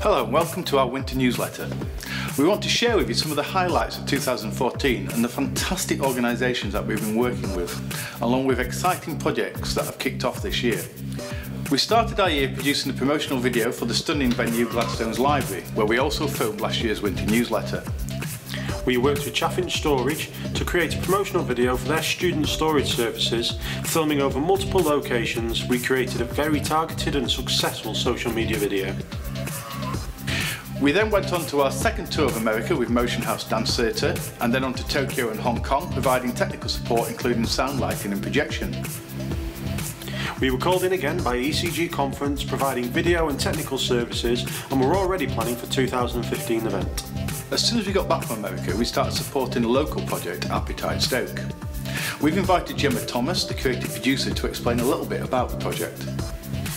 Hello and welcome to our winter newsletter. We want to share with you some of the highlights of 2014 and the fantastic organisations that we've been working with, along with exciting projects that have kicked off this year. We started our year producing a promotional video for the stunning venue Gladstone's Library, where we also filmed last year's winter newsletter. We worked with Chaffinch Storage to create a promotional video for their student storage services. Filming over multiple locations, we created a very targeted and successful social media video. We then went on to our second tour of America with Motion House Dance Theatre, and then on to Tokyo and Hong Kong, providing technical support including sound, lighting and projection. We were called in again by ECG Conference, providing video and technical services, and we're already planning for 2015 event. As soon as we got back from America, we started supporting a local project, Appetite Stoke. We've invited Gemma Thomas, the creative producer, to explain a little bit about the project.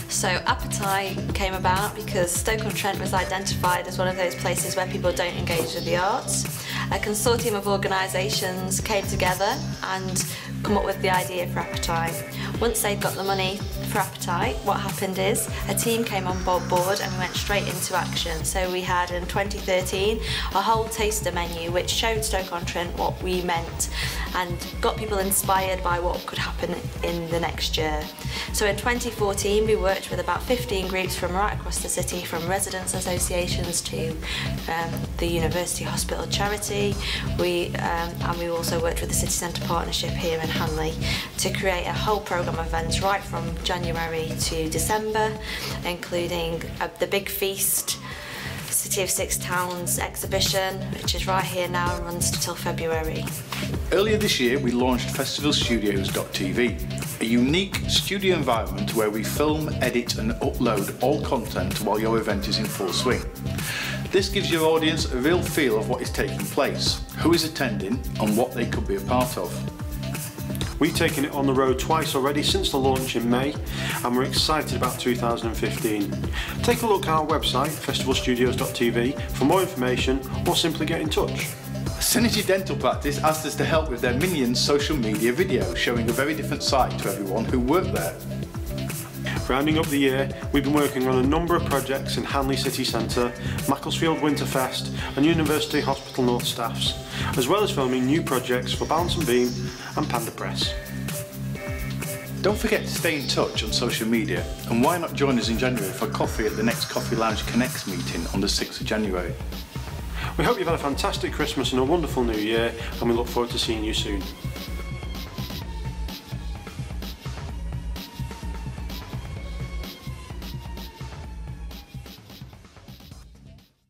So Appetite came about because Stoke-on-Trent was identified as one of those places where people don't engage with the arts. A consortium of organisations came together and come up with the idea for Appetite. Once they'd got the money for Appetite, what happened is a team came on board and we went straight into action. So we had in 2013 a whole taster menu which showed Stoke-on-Trent what we meant and got people inspired by what could happen in the next year. So in 2014 we worked with about 15 groups from right across the city, from residents associations to the University Hospital Charity. We also worked with the City Centre Partnership here in Hanley to create a whole programme of events right from January to December, including the Big Feast, City of Six Towns exhibition, which is right here now and runs till February. Earlier this year we launched Festivalstudios.tv, a unique studio environment where we film, edit and upload all content while your event is in full swing. This gives your audience a real feel of what is taking place, who is attending and what they could be a part of. We've taken it on the road twice already since the launch in May, and we're excited about 2015. Take a look at our website, festivalstudios.tv, for more information or simply get in touch. Synergy Dental Practice asked us to help with their Minions social media video, showing a very different side to everyone who worked there. Rounding up the year, we've been working on a number of projects in Hanley City Centre, Macclesfield Winterfest and University Hospital North Staffs, as well as filming new projects for Bounce and Beam and Panda Press. Don't forget to stay in touch on social media, and why not join us in January for coffee at the next Coffee Lounge Connects meeting on the 6th of January. We hope you've had a fantastic Christmas and a wonderful New Year, and we look forward to seeing you soon.